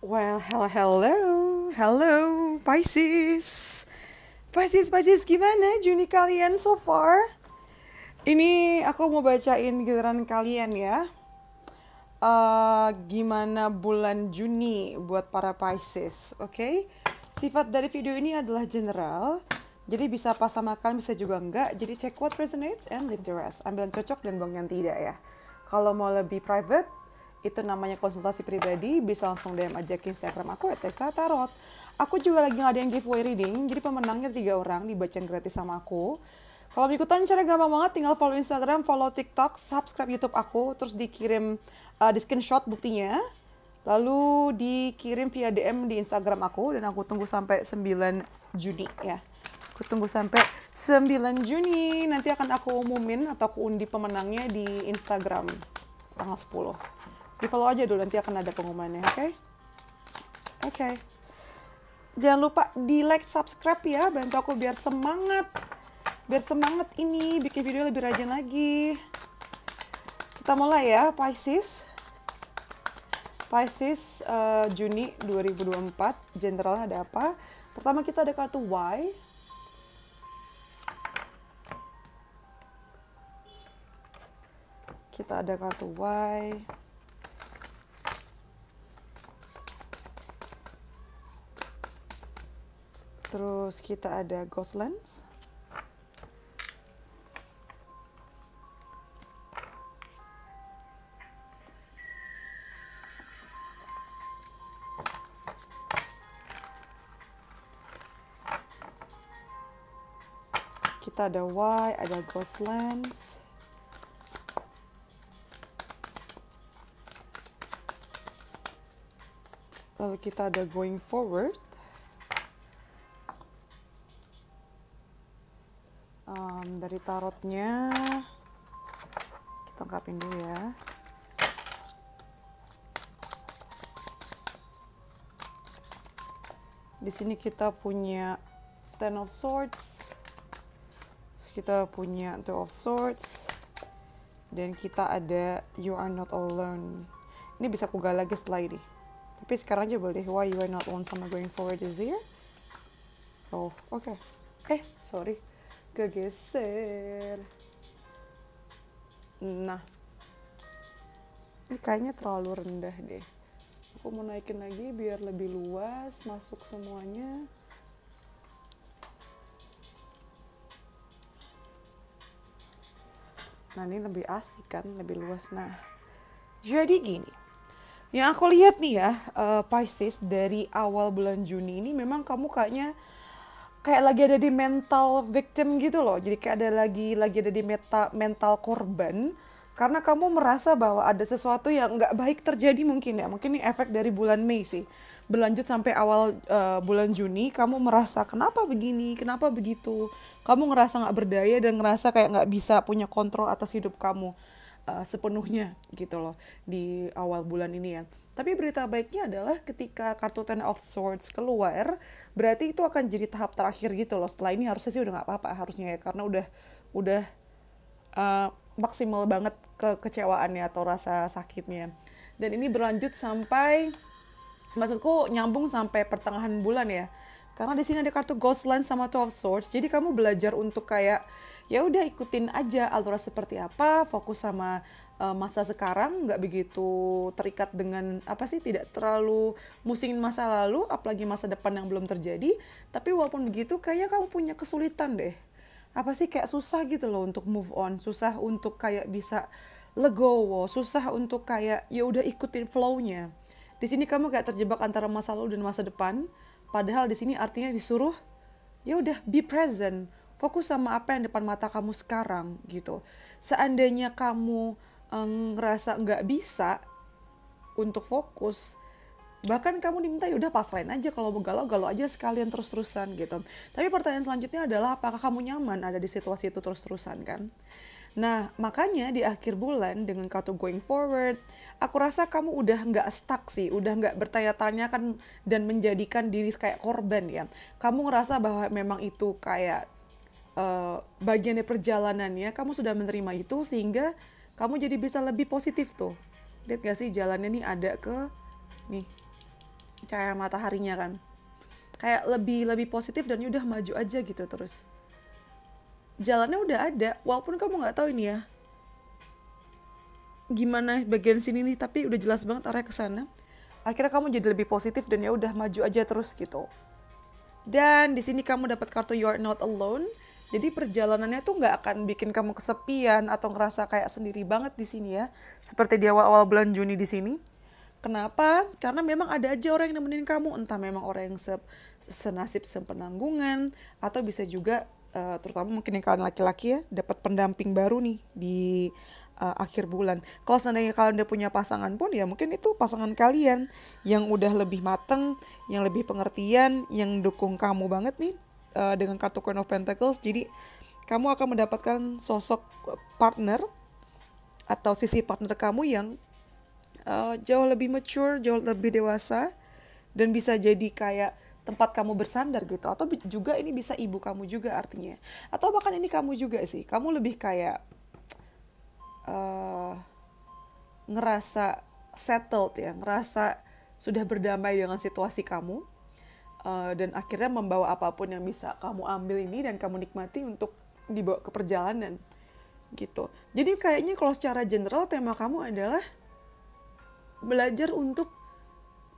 Well, hello Pisces, gimana Juni kalian so far? Ini aku mau bacain giliran kalian ya. Gimana bulan Juni buat para Pisces, oke? Sifat dari video ini adalah general, jadi bisa pas sama kalian, bisa juga enggak. Jadi check what resonates and leave the rest. Ambil yang cocok dan buang yang tidak ya. Kalau mau lebih private, itu namanya konsultasi pribadi, bisa langsung DM aja ke Instagram aku @dextratarot. Aku juga lagi ngadain giveaway reading, jadi pemenangnya 3 orang dibacain gratis sama aku. Kalau ikutan cara gampang banget, tinggal follow Instagram, follow TikTok, subscribe YouTube aku, terus dikirim di screenshot buktinya, lalu dikirim via DM di Instagram aku, dan aku tunggu sampai 9 Juni ya. Aku tunggu sampai 9 Juni, nanti akan aku umumin atau aku undi pemenangnya di Instagram tanggal 10. Di follow aja dulu, nanti akan ada pengumumannya, oke? Oke. Jangan lupa di like, subscribe ya, bantu aku biar semangat. Biar semangat ini, bikin video lebih rajin lagi. Kita mulai ya, Pisces. Pisces Juni 2024, generalnya ada apa? Pertama kita ada kartu Y. Kita ada kartu Y. Terus kita ada Ghost Lens. Kita ada Y, ada Ghost Lens. Lalu kita ada Going Forward. Dari tarotnya kita lengkapin dulu ya. Di sini kita punya Ten of Swords, kita punya Two of Swords, dan kita ada You Are Not Alone. Ini bisa aku gali lagi setelah ini, tapi sekarang aja boleh. Why You Are Not Alone sama Going Forward is here. Oh, oke. Sorry. Kegeser. Nah, ini kayaknya terlalu rendah deh. Aku mau naikin lagi biar lebih luas, masuk semuanya. Nah, ini lebih asik kan, lebih luas. Nah, jadi gini, yang aku lihat nih ya, Pisces, dari awal bulan Juni ini memang kamu kayaknya lagi ada di mental victim gitu loh. Jadi kayak ada lagi ada di mental korban. Karena kamu merasa bahwa ada sesuatu yang nggak baik terjadi mungkin ya. Mungkin ini efek dari bulan Mei sih. Berlanjut sampai awal bulan Juni, kamu merasa kenapa begini, kenapa begitu. Kamu ngerasa nggak berdaya dan ngerasa kayak nggak bisa punya kontrol atas hidup kamu sepenuhnya gitu loh di awal bulan ini ya. Tapi berita baiknya adalah ketika kartu Ten of Swords keluar, berarti itu akan jadi tahap terakhir gitu loh. Setelah ini harusnya sih udah nggak apa-apa harusnya ya, karena udah maksimal banget kekecewaannya atau rasa sakitnya. Dan ini berlanjut sampai, maksudku nyambung sampai pertengahan bulan ya. Karena di sini ada kartu Ghost Lens sama Two of Swords, jadi kamu belajar untuk kayak ya udah ikutin aja alurnya seperti apa, fokus sama masa sekarang, nggak begitu terikat dengan apa sih, tidak terlalu musingin masa lalu, apalagi masa depan yang belum terjadi. Tapi walaupun begitu, kayaknya kamu punya kesulitan deh. Apa sih, kayak susah gitu loh untuk move on, susah untuk kayak bisa legowo, susah untuk kayak ya udah ikutin flow-nya. Di sini kamu kayak terjebak antara masa lalu dan masa depan. Padahal di sini artinya disuruh ya udah be present, fokus sama apa yang depan mata kamu sekarang gitu. Seandainya kamu ngerasa nggak bisa untuk fokus, bahkan kamu diminta yaudah pasrahin aja, kalau mau galau-galau aja sekalian terus-terusan gitu. Tapi pertanyaan selanjutnya adalah apakah kamu nyaman ada di situasi itu terus-terusan kan? Nah, makanya di akhir bulan dengan kartu Going Forward, aku rasa kamu udah nggak stuck sih, udah nggak bertanya-tanya kan dan menjadikan diri kayak korban ya. Kamu ngerasa bahwa memang itu kayak bagian dari perjalanannya, kamu sudah menerima itu sehingga kamu jadi bisa lebih positif tuh. Lihat gak sih jalannya nih ada ke nih. cahaya mataharinya kan. Kayak lebih positif dan udah maju aja gitu terus. Jalannya udah ada, walaupun kamu nggak tahu ini ya. Gimana bagian sini nih, tapi udah jelas banget arah ke sana. Akhirnya kamu jadi lebih positif dan ya udah maju aja terus gitu. Dan di sini kamu dapat kartu You Are Not Alone. Jadi perjalanannya tuh nggak akan bikin kamu kesepian atau ngerasa kayak sendiri banget di sini ya. Seperti di awal-awal bulan Juni di sini. Kenapa? Karena memang ada aja orang yang nemenin kamu. Entah memang orang yang senasib sepenanggungan atau bisa juga terutama mungkin yang kalian laki-laki ya dapat pendamping baru nih di akhir bulan. Kalau seandainya kalian udah punya pasangan pun ya mungkin itu pasangan kalian yang udah lebih mateng, yang lebih pengertian, yang dukung kamu banget nih. Dengan kartu Queen of Pentacles, jadi kamu akan mendapatkan sosok partner atau sisi partner kamu yang jauh lebih mature, jauh lebih dewasa, dan bisa jadi kayak tempat kamu bersandar gitu, atau juga ini bisa ibu kamu juga artinya, atau bahkan ini kamu juga sih, kamu lebih kayak ngerasa settled ya, ngerasa sudah berdamai dengan situasi kamu. Dan akhirnya membawa apapun yang bisa kamu ambil ini dan kamu nikmati untuk dibawa ke perjalanan gitu. Jadi kayaknya kalau secara general tema kamu adalah belajar untuk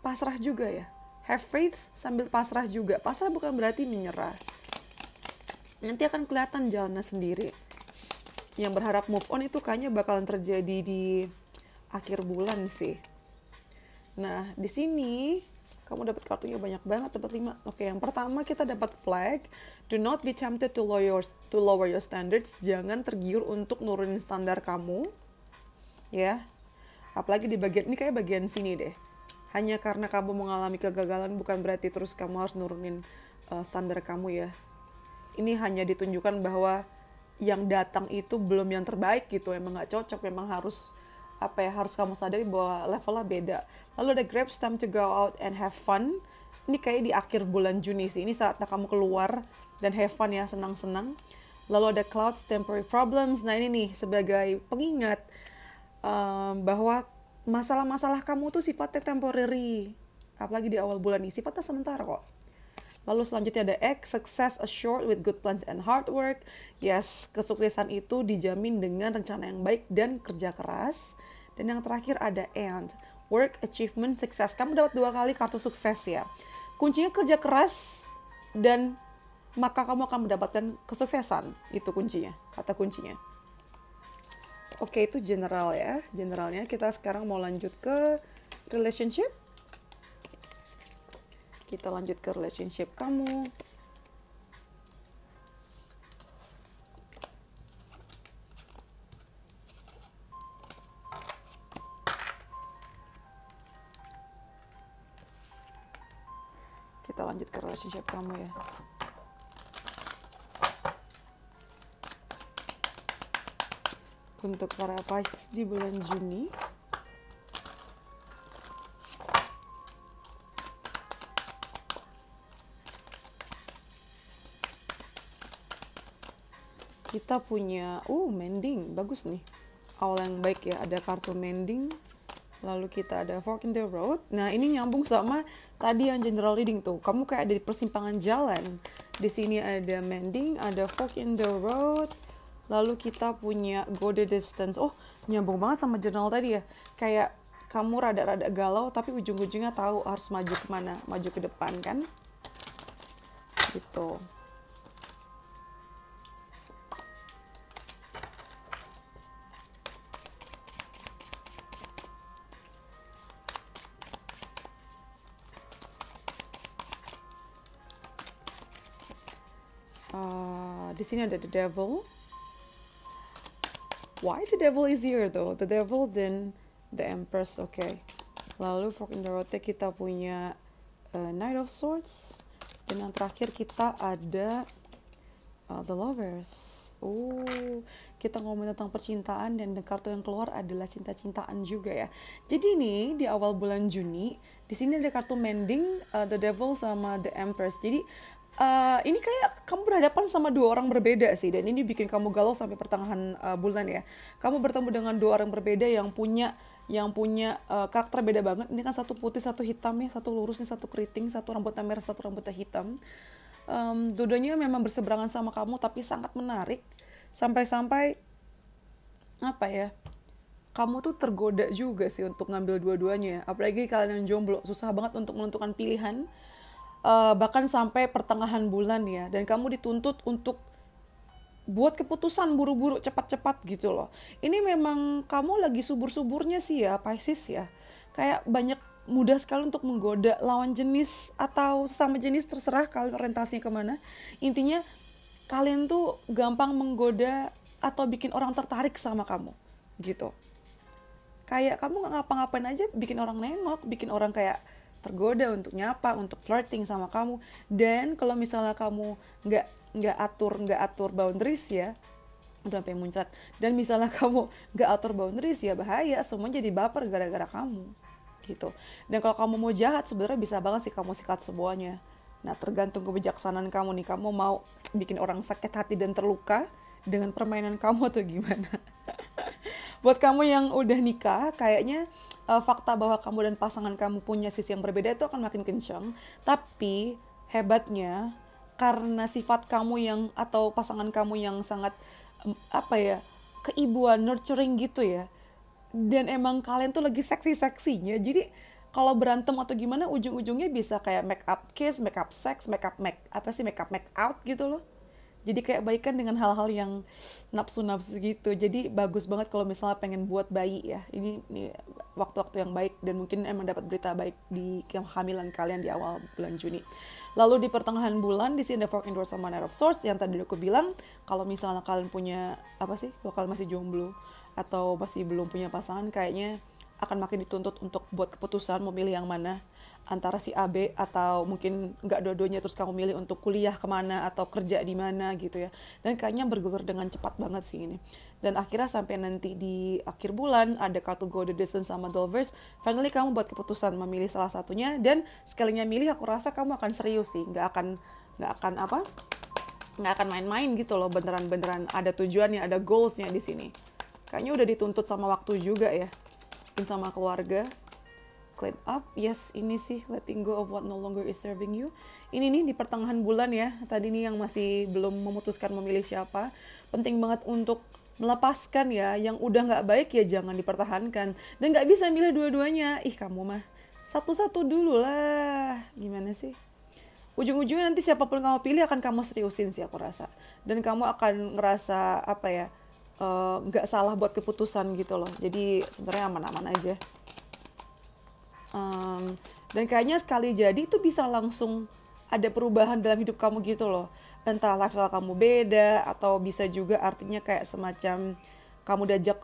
pasrah juga ya. Have faith sambil pasrah juga. Pasrah bukan berarti menyerah. Nanti akan kelihatan jalannya sendiri. Yang berharap move on itu kayaknya bakalan terjadi di akhir bulan sih. Nah, di sini kamu dapat kartunya banyak banget, dapat 5. Oke, yang pertama kita dapat flag. Do not be tempted to lower your standards. Jangan tergiur untuk nurunin standar kamu. Ya. Apalagi di bagian ini kayak bagian sini deh. Hanya karena kamu mengalami kegagalan bukan berarti terus kamu harus nurunin standar kamu ya. Ini hanya ditunjukkan bahwa yang datang itu belum yang terbaik gitu. Emang nggak cocok, memang harus apa ya, harus kamu sadari bahwa levelnya beda. Lalu ada grab time to go out and have fun. Ini kayak di akhir bulan Juni sih. Ini saatnya kamu keluar dan have fun ya, senang-senang. Lalu ada clouds, temporary problems. Nah ini nih sebagai pengingat bahwa masalah-masalah kamu tuh sifatnya temporary. Apalagi di awal bulan ini sifatnya sementara kok. Lalu selanjutnya ada X, success assured with good plans and hard work. Yes, kesuksesan itu dijamin dengan rencana yang baik dan kerja keras. Dan yang terakhir ada and, work, achievement, success. Kamu dapat 2 kali kartu sukses ya. Kuncinya kerja keras dan maka kamu akan mendapatkan kesuksesan. Itu kuncinya, kata kuncinya. Oke, itu general ya. Generalnya kita sekarang mau lanjut ke relationship. Kita lanjut ke relationship kamu. Kita lanjut ke relationship kamu ya. Untuk para Pisces di bulan Juni. Kita punya mending, bagus nih, awal yang baik ya, ada kartu mending. Lalu kita ada fork in the road. Nah ini nyambung sama tadi yang general reading tuh, kamu kayak ada di persimpangan jalan. Di sini ada mending, ada fork in the road, lalu kita punya go the distance. Oh nyambung banget sama general tadi ya, kayak kamu rada-rada galau tapi ujung-ujungnya tahu harus maju kemana, maju ke depan kan gitu. Di sini ada the devil. Why the devil is here though? The devil then the empress. Okay. Lalu fork in the road kita punya knight of swords. Dan yang terakhir kita ada the lovers. Kita ngomong tentang percintaan dan kartu yang keluar adalah cinta-cintaan juga ya. Jadi nih di awal bulan Juni di sini ada kartu mending, the devil sama the empress. Jadi ini kayak kamu berhadapan sama 2 orang berbeda sih, dan ini bikin kamu galau sampai pertengahan bulan ya. Kamu bertemu dengan 2 orang berbeda yang punya yang punya karakter beda banget. Ini kan satu putih, satu hitam ya, satu lurus, satu keriting, satu rambutnya merah, satu rambutnya hitam. Dua-duanya memang berseberangan sama kamu, tapi sangat menarik. Sampai-sampai, apa ya, kamu tuh tergoda juga sih untuk ngambil dua-duanya. Apalagi kalian yang jomblo, susah banget untuk menentukan pilihan. Bahkan sampai pertengahan bulan ya. Dan kamu dituntut untuk buat keputusan buru-buru, cepat-cepat gitu loh. Ini memang kamu lagi subur-suburnya sih ya, Pisces ya. Kayak banyak, mudah sekali untuk menggoda lawan jenis atau sesama jenis, terserah kalian orientasinya kemana. Intinya kalian tuh gampang menggoda atau bikin orang tertarik sama kamu gitu. Kayak kamu nggak ngapa-ngapain aja bikin orang nengok, bikin orang kayak tergoda untuk nyapa, untuk flirting sama kamu. Dan kalau misalnya kamu nggak atur boundaries ya, udah sampai muncrat. Dan misalnya kamu nggak atur boundaries ya, bahaya, semua jadi baper gara-gara kamu gitu. Dan kalau kamu mau jahat sebenarnya bisa banget sih kamu sikat semuanya. Nah, tergantung kebijaksanaan kamu nih, kamu mau bikin orang sakit hati dan terluka dengan permainan kamu atau gimana. Buat kamu yang udah nikah, kayaknya fakta bahwa kamu dan pasangan kamu punya sisi yang berbeda itu akan makin kencang. Tapi hebatnya karena sifat kamu yang, atau pasangan kamu yang sangat apa ya, keibuan, nurturing gitu ya. Dan emang kalian tuh lagi seksi-seksinya. Jadi kalau berantem atau gimana, ujung-ujungnya bisa kayak make up kiss, make up sex, make out gitu loh. Jadi kayak baikan dengan hal-hal yang nafsu-nafsu gitu. Jadi bagus banget kalau misalnya pengen buat bayi ya. Ini waktu-waktu yang baik, dan mungkin emang dapat berita baik di kehamilan kalian di awal bulan Juni. Lalu di pertengahan bulan, di sini ada Fork in the Road sama Nine of Swords yang tadi aku bilang. Kalau misalnya kalian punya apa sih? Kalau kalian masih jomblo atau pasti belum punya pasangan, kayaknya akan makin dituntut untuk buat keputusan memilih yang mana antara si A, B, atau mungkin nggak dua-duanya, terus kamu milih untuk kuliah kemana atau kerja di mana gitu ya. Dan kayaknya bergulir dengan cepat banget sih ini. Dan akhirnya sampai nanti di akhir bulan ada kartu Go the Distance sama Lovers. Finally kamu buat keputusan memilih salah satunya, dan sekalinya milih aku rasa kamu akan serius sih, nggak akan main-main gitu loh, beneran ada tujuannya, ada goalsnya di sini. Kayaknya udah dituntut sama waktu juga ya, mungkin sama keluarga. Clean up, yes, ini sih letting go of what no longer is serving you. Ini nih di pertengahan bulan ya, tadi nih yang masih belum memutuskan memilih siapa. Penting banget untuk melepaskan ya, yang udah nggak baik ya jangan dipertahankan. Dan nggak bisa milih dua-duanya, ih kamu mah satu-satu dulu lah, gimana sih? Ujung-ujungnya nanti siapapun kamu pilih akan kamu seriusin sih aku rasa. Dan kamu akan ngerasa apa ya, nggak salah buat keputusan gitu loh. Jadi sebenarnya aman-aman aja. Dan kayaknya sekali jadi itu bisa langsung ada perubahan dalam hidup kamu gitu loh. Entah lifestyle kamu beda, atau bisa juga artinya kayak semacam kamu diajak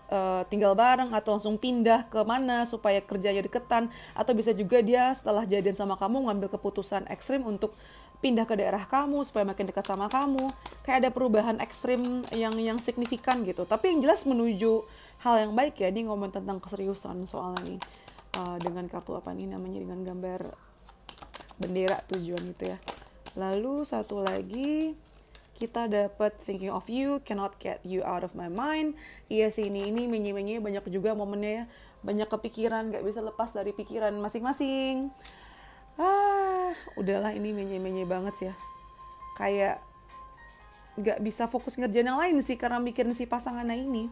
tinggal bareng, atau langsung pindah ke mana supaya kerjanya deketan. Atau bisa juga dia setelah jadian sama kamu ngambil keputusan ekstrim untuk pindah ke daerah kamu supaya makin dekat sama kamu. Kayak ada perubahan ekstrim yang signifikan gitu. Tapi yang jelas menuju hal yang baik ya. Ini ngomong tentang keseriusan soalnya nih, dengan kartu apa nih namanya, dengan gambar bendera tujuan gitu ya. Lalu satu lagi kita dapat Thinking of You, Cannot Get You Out of My Mind. Iya sih, ini menye-menye banyak juga momennya ya. Banyak kepikiran, gak bisa lepas dari pikiran masing-masing. Udahlah, ini menye-menye banget sih ya. Kayak gak bisa fokus ngerjain yang lain sih karena mikirin si pasangannya ini.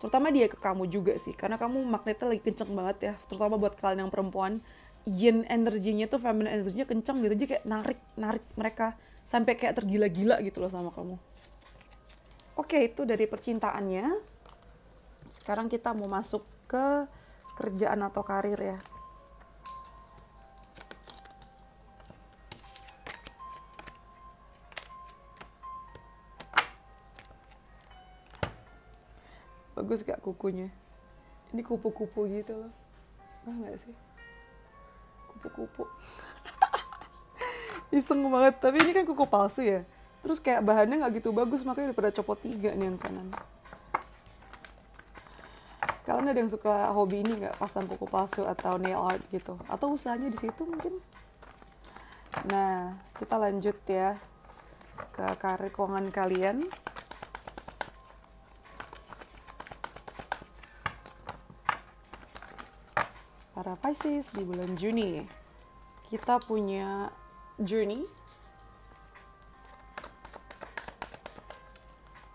Terutama dia ke kamu juga sih, karena kamu magnetnya lagi kenceng banget ya. Terutama buat kalian yang perempuan, yin energinya tuh, feminine energinya kenceng gitu. Jadi kayak narik mereka sampai kayak tergila-gila gitu loh sama kamu. Oke, itu dari percintaannya. Sekarang kita mau masuk ke kerjaan atau karir ya. Bagus gak kukunya? Ini kupu-kupu gitu loh. Nah, gak sih? Kupu-kupu. Iseng banget, tapi ini kan kuku palsu ya. Terus kayak bahannya nggak gitu bagus, makanya daripada copot 3 nih yang kanan. Kalian ada yang suka hobi ini nggak, pasang kuku palsu atau nail art gitu? Atau usahanya di situ mungkin? Nah, kita lanjut ya ke karir keuangan kalian. para Pisces di bulan Juni. Kita punya journey,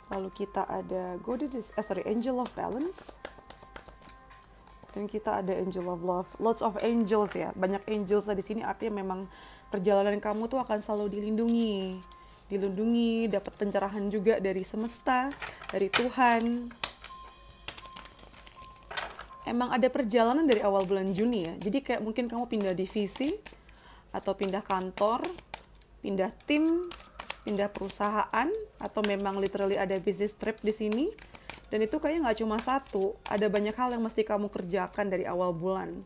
lalu kita ada Angel of Balance, dan kita ada Angel of Love. Lots of angels ya, banyak angels di sini, artinya memang perjalanan kamu tuh akan selalu dilindungi, dapat pencerahan juga dari semesta, dari Tuhan. Emang ada perjalanan dari awal bulan Juni ya, jadi kayak mungkin kamu pindah divisi, atau pindah kantor, pindah tim, pindah perusahaan, atau memang literally ada business trip di sini. Dan itu kayaknya nggak cuma satu, ada banyak hal yang mesti kamu kerjakan dari awal bulan.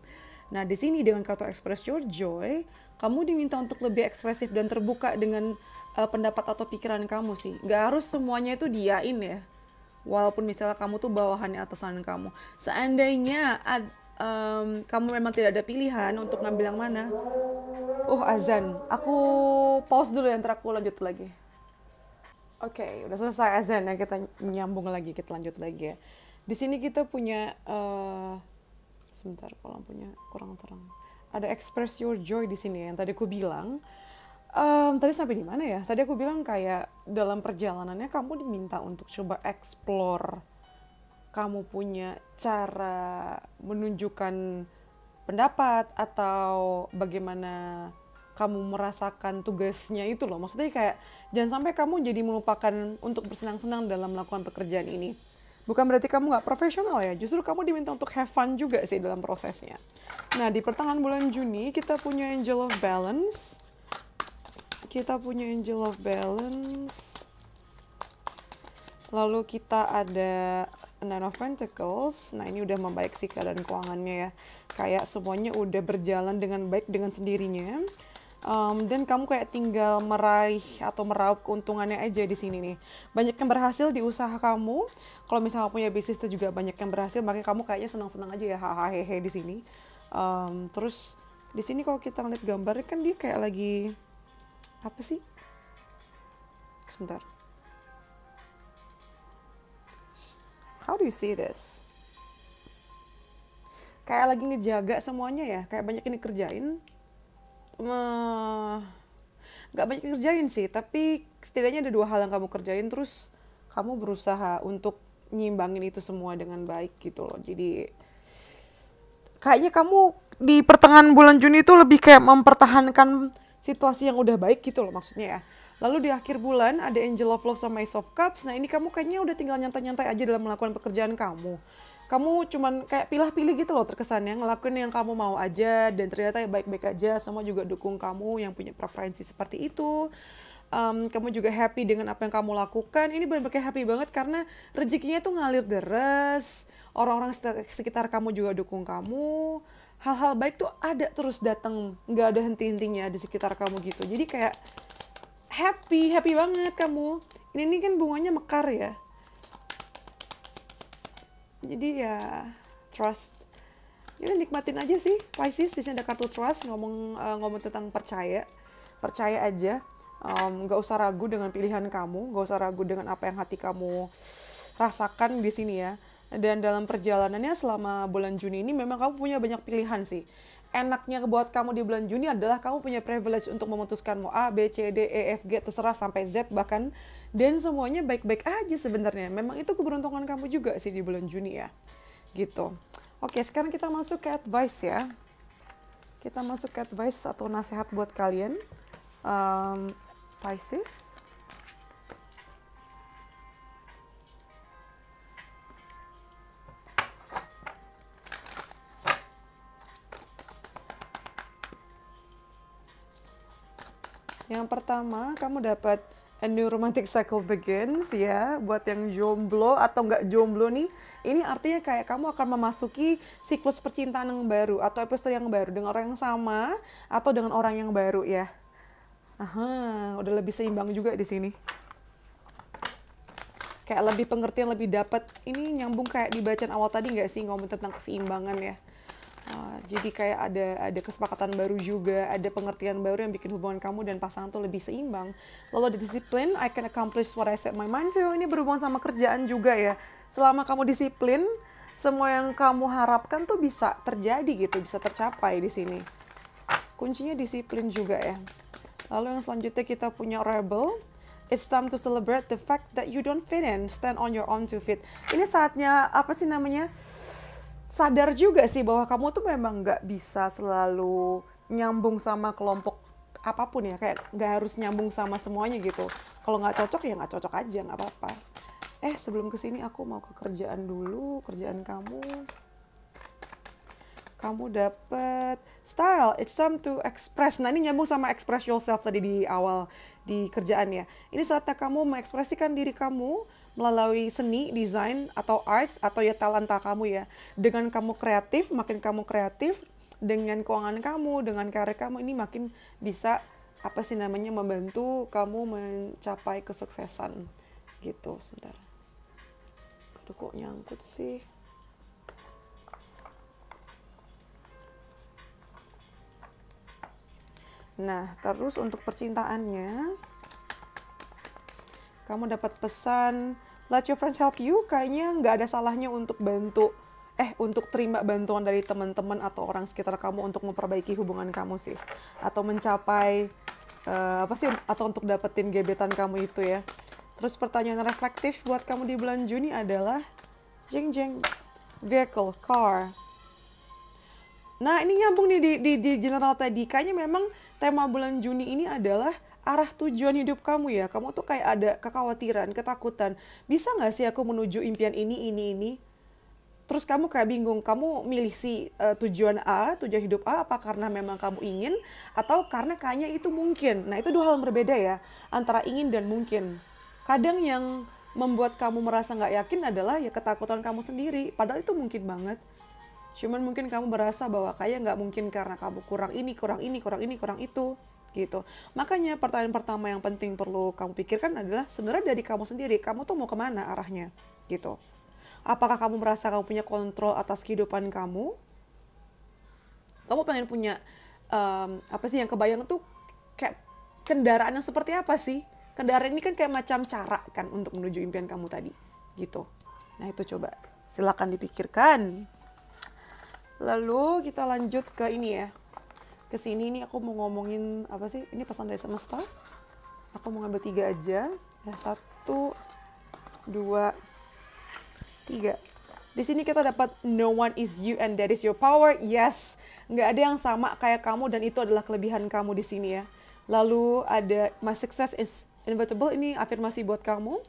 Nah, di sini dengan kartu Express Your Joy, kamu diminta untuk lebih ekspresif dan terbuka dengan pendapat atau pikiran kamu sih. Nggak harus semuanya itu diain ya, walaupun misalnya kamu tuh bawahannya atasan kamu. Seandainya kamu memang tidak ada pilihan untuk ngambil yang mana. Oh, azan. Aku pause dulu ya, ntar aku lanjut lagi. Oke, udah selesai azan ya, kita nyambung lagi, kita lanjut lagi ya. Di sini kita punya, sebentar kalau lampunya kurang terang. Ada Express Your Joy di sini ya, yang tadi aku bilang. Tadi sampai di mana ya? Tadi aku bilang kayak dalam perjalanannya kamu diminta untuk coba explore. Kamu punya cara menunjukkan pendapat atau bagaimana kamu merasakan tugasnya itu loh. Maksudnya kayak jangan sampai kamu jadi melupakan untuk bersenang-senang dalam melakukan pekerjaan ini. Bukan berarti kamu nggak profesional ya, justru kamu diminta untuk have fun juga sih dalam prosesnya. Nah, di pertengahan bulan Juni kita punya Angel of Balance. Lalu kita ada Nine of Pentacles. Nah, ini udah membaik sih keadaan keuangannya ya. Kayak semuanya udah berjalan dengan baik dengan sendirinya. Dan kamu kayak tinggal meraih atau meraup keuntungannya aja di sini nih. Banyak yang berhasil di usaha kamu. Kalau misalnya punya bisnis itu juga banyak yang berhasil, makanya kamu kayaknya senang-senang aja ya, hahaha di sini. Terus di sini kalau kita ngeliat gambarnya kan dia kayak lagi apa sih? Sebentar. How do you see this? Kayak lagi ngejaga semuanya ya, kayak banyak yang dikerjain. Gak banyak dikerjain sih, tapi setidaknya ada dua hal yang kamu kerjain, terus kamu berusaha untuk nyimbangin itu semua dengan baik gitu loh. Jadi kayaknya kamu di pertengahan bulan Juni itu lebih kayak mempertahankan situasi yang udah baik gitu loh maksudnya ya. Lalu di akhir bulan ada Angel of Love sama Ace of Cups. Nah, ini kamu kayaknya udah tinggal nyantai-nyantai aja dalam melakukan pekerjaan kamu. Kamu cuman kayak pilih-pilih gitu loh terkesannya, ngelakuin yang kamu mau aja, dan ternyata ya baik-baik aja, semua juga dukung kamu yang punya preferensi seperti itu. Kamu juga happy dengan apa yang kamu lakukan. Ini benar-benar happy banget karena rezekinya tuh ngalir deres, orang-orang sekitar kamu juga dukung kamu, hal-hal baik tuh ada terus datang, nggak ada henti-hentinya di sekitar kamu gitu. Jadi kayak happy banget kamu. Ini kan bunganya mekar ya. Jadi ya, trust. Yaudah, nikmatin aja sih, Pisces. Di sini ada kartu trust, ngomong tentang percaya aja. Gak usah ragu dengan pilihan kamu, gak usah ragu dengan apa yang hati kamu rasakan di sini ya. Dan dalam perjalanannya selama bulan Juni ini memang kamu punya banyak pilihan sih. Enaknya buat kamu di bulan Juni adalah kamu punya privilege untuk memutuskan mau A, B, C, D, E, F, G, terserah sampai Z bahkan. Dan semuanya baik-baik aja sebenarnya. Memang itu keberuntungan kamu juga sih di bulan Juni ya. Gitu. Oke, sekarang kita masuk ke advice ya. Kita masuk ke advice atau nasihat buat kalian. Pisces. Yang pertama, kamu dapat a new romantic cycle begins ya. Buat yang jomblo atau nggak jomblo nih, ini artinya kayak kamu akan memasuki siklus percintaan yang baru atau episode yang baru dengan orang yang sama atau dengan orang yang baru ya. Aha, udah lebih seimbang juga di sini. Kayak lebih pengertian, lebih dapat. Ini nyambung kayak di bacaan awal tadi nggak sih, ngomong tentang keseimbangan ya. Jadi kayak ada kesepakatan baru juga, ada pengertian baru yang bikin hubungan kamu dan pasangan tuh lebih seimbang. Lalu ada disiplin, I can accomplish what I set my mind to. Ini berhubungan sama kerjaan juga ya. Selama kamu disiplin, semua yang kamu harapkan tuh bisa terjadi gitu, bisa tercapai di sini. Kuncinya disiplin juga ya. Lalu yang selanjutnya kita punya Rebel. It's time to celebrate the fact that you don't fit in, stand on your own two feet. Ini saatnya apa sih namanya? Sadar juga sih bahwa kamu tuh memang nggak bisa selalu nyambung sama kelompok apapun ya, kayak nggak harus nyambung sama semuanya gitu. Kalau nggak cocok ya nggak cocok aja, nggak apa-apa. Sebelum kesini aku mau ke kerjaan dulu, kerjaan kamu. Kamu dapet style, it's time to express. Nah ini nyambung sama express yourself tadi di awal di kerjaan ya. Ini saatnya kamu mengekspresikan diri kamu melalui seni, desain, atau art, atau ya talenta kamu ya. Dengan kamu kreatif, makin kamu kreatif, dengan keuangan kamu, dengan karir kamu, ini makin bisa apa sih namanya membantu kamu mencapai kesuksesan gitu. Sebentar. Aduh kok nyangkut sih. Nah, terus untuk percintaannya, kamu dapat pesan, let your friends help you, kayaknya nggak ada salahnya untuk bantu, untuk terima bantuan dari teman-teman atau orang sekitar kamu untuk memperbaiki hubungan kamu sih, atau mencapai, atau untuk dapetin gebetan kamu itu ya. Terus pertanyaan reflektif buat kamu di bulan Juni adalah, jeng-jeng, vehicle, car. Nah, ini nyambung nih di general tadi. Kayaknya memang tema bulan Juni ini adalah arah tujuan hidup kamu ya. Kamu tuh kayak ada kekhawatiran, ketakutan. Bisa nggak sih aku menuju impian ini? Terus kamu kayak bingung, kamu milih si tujuan A, tujuan hidup A, apa karena memang kamu ingin, atau karena kayaknya itu mungkin. Nah, itu dua hal yang berbeda ya, antara ingin dan mungkin. Kadang yang membuat kamu merasa nggak yakin adalah ya ketakutan kamu sendiri, padahal itu mungkin banget. Cuman mungkin kamu berasa bahwa kayak nggak mungkin karena kamu kurang ini, kurang itu, gitu. Makanya pertanyaan pertama yang penting perlu kamu pikirkan adalah sebenarnya dari kamu sendiri, kamu tuh mau kemana arahnya, gitu. Apakah kamu merasa kamu punya kontrol atas kehidupan kamu? Kamu pengen punya, apa sih yang kebayang tuh kayak kendaraan yang seperti apa sih? Kendaraan ini kan kayak macam cara kan untuk menuju impian kamu tadi, gitu. Nah itu coba, silakan dipikirkan. Lalu kita lanjut ke ini ya. Ke sini nih aku mau ngomongin apa sih? Ini pesan dari semesta. Aku mau ngambil 3 aja. Nah, 1, 2, 3. Di sini kita dapat no one is you and that is your power. Yes, nggak ada yang sama kayak kamu dan itu adalah kelebihan kamu di sini ya. Lalu ada my success is inevitable. Ini afirmasi buat kamu.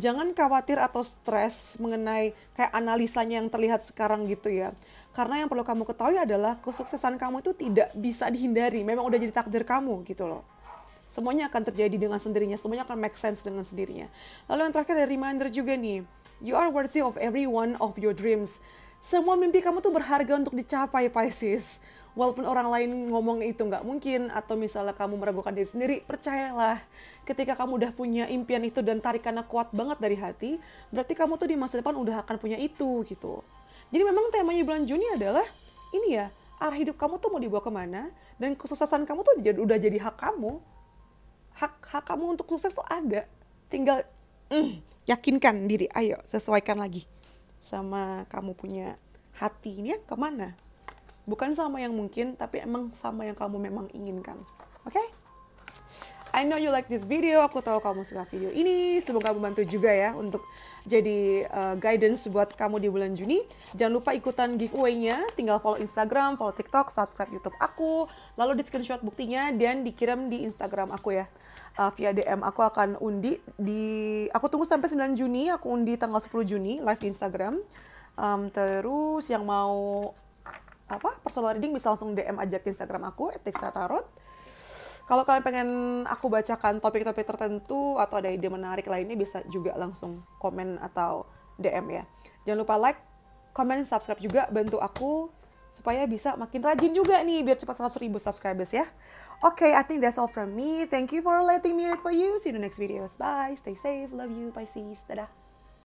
Jangan khawatir atau stres mengenai kayak analisanya yang terlihat sekarang gitu ya. Karena yang perlu kamu ketahui adalah kesuksesan kamu itu tidak bisa dihindari. Memang udah jadi takdir kamu gitu loh. Semuanya akan terjadi dengan sendirinya. Semuanya akan make sense dengan sendirinya. Lalu yang terakhir ada reminder juga nih. You are worthy of every one of your dreams. Semua mimpi kamu tuh berharga untuk dicapai, Pisces. Walaupun orang lain ngomong itu nggak mungkin, atau misalnya kamu meragukan diri sendiri, percayalah, ketika kamu udah punya impian itu dan tarikannya kuat banget dari hati, berarti kamu tuh di masa depan udah akan punya itu, gitu. Jadi memang temanya bulan Juni adalah, ini ya, arah hidup kamu tuh mau dibawa kemana, dan kesuksesan kamu tuh udah jadi hak kamu. Hak kamu untuk sukses tuh ada. Tinggal yakinkan diri, ayo sesuaikan lagi sama kamu punya hati ini ya, kemana. Bukan sama yang mungkin, tapi emang sama yang kamu memang inginkan. Oke? I know you like this video. Aku tahu kamu suka video ini. Semoga membantu juga ya untuk jadi guidance buat kamu di bulan Juni. Jangan lupa ikutan giveaway-nya. Tinggal follow Instagram, follow TikTok, subscribe YouTube aku. Lalu di screenshot buktinya dan dikirim di Instagram aku ya. Via DM aku akan undi di... Aku tunggu sampai 9 Juni. Aku undi tanggal 10 Juni live di Instagram. Terus yang mau... personal reading bisa langsung DM aja ke Instagram aku @dextratarot. Kalau kalian pengen aku bacakan topik-topik tertentu atau ada ide menarik lainnya bisa juga langsung komen atau DM ya. Jangan lupa like, comment, subscribe juga, bantu aku supaya bisa makin rajin juga nih biar cepat 100.000 subscribers ya. Okay, I think that's all from me. Thank you for letting me read for you. See you in the next videos. Bye. Stay safe. Love you. Pisces. Dadah.